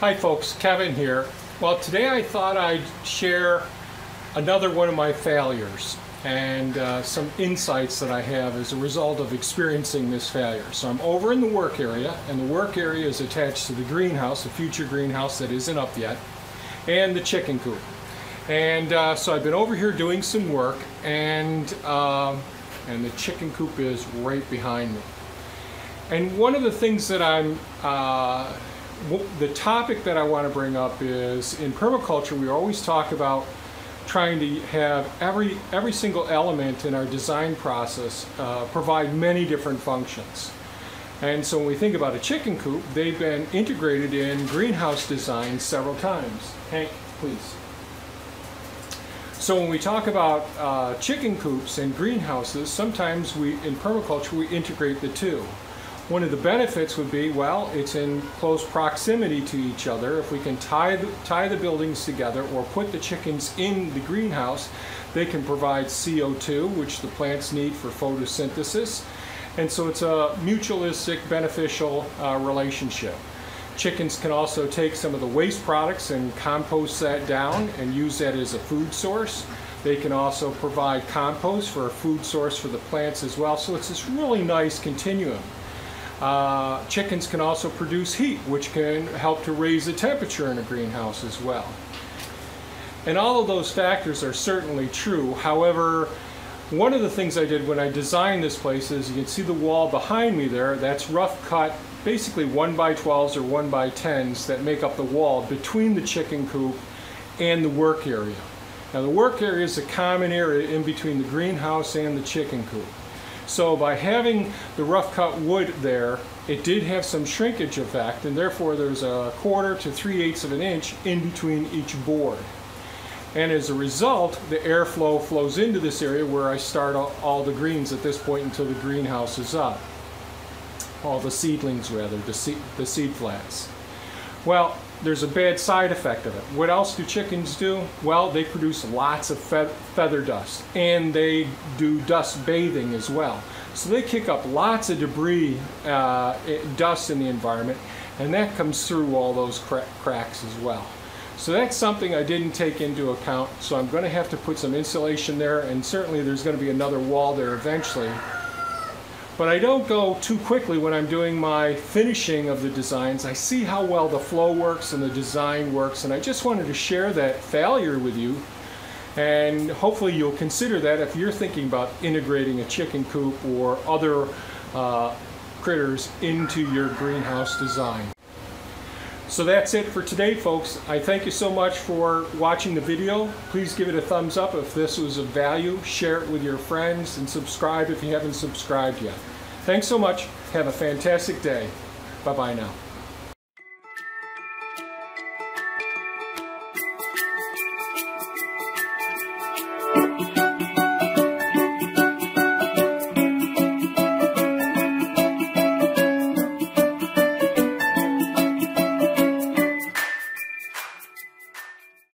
Hi folks, Kevin here. Well, today I thought I'd share another one of my failures and some insights that I have as a result of experiencing this failure. So I'm over in the work area, and the work area is attached to the greenhouse, the future greenhouse that isn't up yet, and the chicken coop. And so I've been over here doing some work, and the chicken coop is right behind me. And one of the things that the topic that I want to bring up is, in permaculture, we always talk about trying to have every single element in our design process provide many different functions. And so when we think about a chicken coop, they've been integrated in greenhouse design several times. Hank, please. So when we talk about chicken coops and greenhouses, sometimes in permaculture, we integrate the two. One of the benefits would be, well, it's in close proximity to each other. If we can tie the buildings together or put the chickens in the greenhouse, they can provide CO2, which the plants need for photosynthesis. And so it's a mutualistic, beneficial relationship. Chickens can also take some of the waste products and compost that down and use that as a food source. They can also provide compost for a food source for the plants as well. So it's this really nice continuum. Chickens can also produce heat, which can help to raise the temperature in a greenhouse as well. And all of those factors are certainly true. However, one of the things I did when I designed this place is, you can see the wall behind me there, that's rough cut, basically 1x12s or 1x10s that make up the wall between the chicken coop and the work area. Now the work area is a common area in between the greenhouse and the chicken coop. So by having the rough cut wood there, it did have some shrinkage effect, and therefore there's a 1/4 to 3/8 of an inch in between each board. And as a result, the airflow flows into this area where I start all the greens at this point until the greenhouse is up. All the seedlings, rather, the seed flats. Well, there's a bad side effect of it. What else do chickens do? Well, they produce lots of feather dust, and they do dust bathing as well. So they kick up lots of debris, dust in the environment, and that comes through all those cracks as well. So that's something I didn't take into account, so I'm going to have to put some insulation there, and certainly there's going to be another wall there eventually. But I don't go too quickly when I'm doing my finishing of the designs. I see how well the flow works and the design works, and I just wanted to share that failure with you. And hopefully you'll consider that if you're thinking about integrating a chicken coop or other critters into your greenhouse design. So that's it for today, folks. I thank you so much for watching the video. Please give it a thumbs up if this was of value. Share it with your friends, and subscribe if you haven't subscribed yet. Thanks so much. Have a fantastic day. Bye-bye now.